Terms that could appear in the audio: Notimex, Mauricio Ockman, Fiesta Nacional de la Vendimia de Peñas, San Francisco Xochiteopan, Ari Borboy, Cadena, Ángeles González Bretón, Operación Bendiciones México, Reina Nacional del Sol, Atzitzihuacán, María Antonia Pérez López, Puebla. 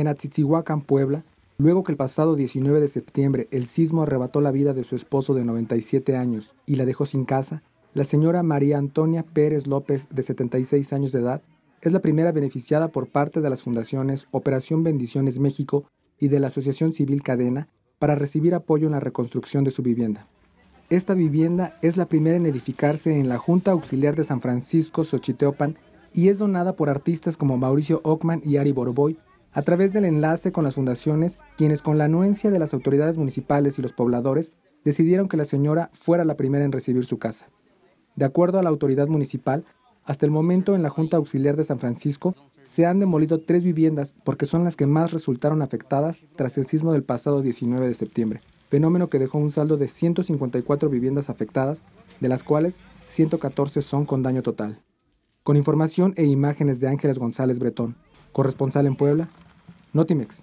en Atzitzihuacán, Puebla, luego que el pasado 19 de septiembre el sismo arrebató la vida de su esposo de 97 años y la dejó sin casa, la señora María Antonia Pérez López, de 76 años de edad, es la primera beneficiada por parte de las fundaciones Operación Bendiciones México y de la Asociación Civil Cadena para recibir apoyo en la reconstrucción de su vivienda. Esta vivienda es la primera en edificarse en la Junta Auxiliar de San Francisco Xochiteopan y es donada por artistas como Mauricio Ockman y Ari Borboy a través del enlace con las fundaciones, quienes con la anuencia de las autoridades municipales y los pobladores decidieron que la señora fuera la primera en recibir su casa. De acuerdo a la autoridad municipal, hasta el momento en la Junta Auxiliar de San Francisco se han demolido 3 viviendas porque son las que más resultaron afectadas tras el sismo del pasado 19 de septiembre, fenómeno que dejó un saldo de 154 viviendas afectadas, de las cuales 114 son con daño total. Con información e imágenes de Ángeles González Bretón, corresponsal en Puebla, Notimex.